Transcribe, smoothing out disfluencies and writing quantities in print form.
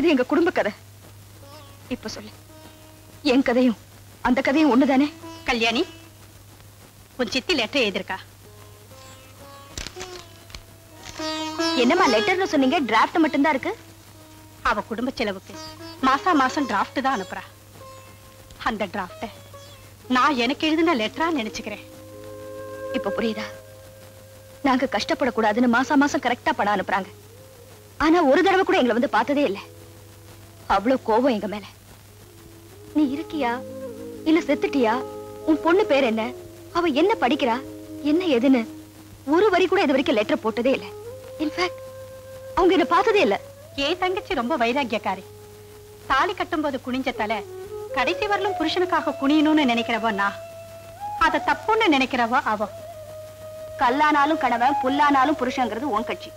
இது எங்க குடும்ப கதை. இப்ப சொல்லு, என் கதையும் அந்த கதையும் ஒண்ணுதானே? கல்யாணி, உன் சித்தி லெட்டர் எழுதிருக்கா? என்னமா லெட்டர்ல சொன்னீங்க? டிராஃப்ட் மட்டும்தான் இருக்கு. அவ குடும்ப செலவுக்கு மாசா மாசம் டிராஃப்ட் தான் அனுப்புறா. அந்த டிராஃப்ட நான் எனக்கு எழுதின லெட்டரா நினைச்சுக்கிறேன். இப்ப புரியுதா? நாங்க கஷ்டப்படக்கூடாதுன்னு மாசா மாசம் கரெக்டா பணம் அனுப்புறாங்க. ஆனா ஒரு தடவை கூட எங்களை வந்து பார்த்ததே இல்லை. அவ்வளவு கோபம் எங்க மேல. நீ இருக்கியா இல்ல செத்துட்டியா, உன் பொண்ணு பேர் என்ன, அவ என்ன படிக்கிறா, என்ன எதுன்னு ஒரு வரி கூட இது வரைக்கும் லெட்டர் போட்டதே இல்லை. இன்ஃபேக்ட் அவங்க என்ன பார்த்ததே இல்லை. ஏன் தங்கச்சி ரொம்ப வைராக்கியக்காரி. தாலி கட்டும் போது குனிஞ்ச தலை கடைசி வரலும் புருஷனுக்காக குனியணும்னு நினைக்கிறவ நான், அதை தப்புன்னு நினைக்கிறவ அவ. கல்லானாலும் கணவன், புல்லானாலும் புருஷங்கிறது உன் கட்சி.